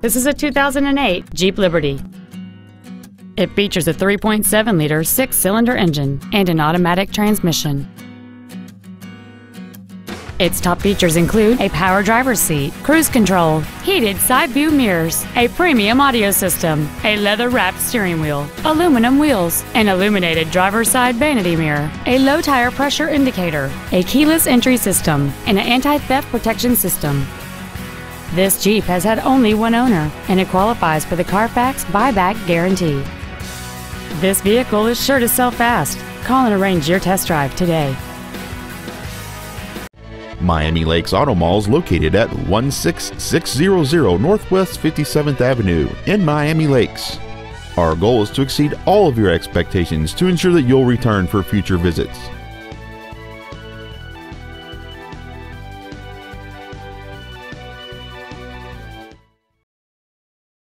This is a 2008 Jeep Liberty. It features a 3.7-liter six-cylinder engine and an automatic transmission. Its top features include a power driver's seat, cruise control, heated side view mirrors, a premium audio system, a leather-wrapped steering wheel, aluminum wheels, an illuminated driver's side vanity mirror, a low tire pressure indicator, a keyless entry system, and an anti-theft protection system. This Jeep has had only one owner, and it qualifies for the Carfax buyback guarantee. This vehicle is sure to sell fast. Call and arrange your test drive today. Miami Lakes Auto Mall is located at 16600 Northwest 57th Avenue in Miami Lakes. Our goal is to exceed all of your expectations to ensure that you'll return for future visits.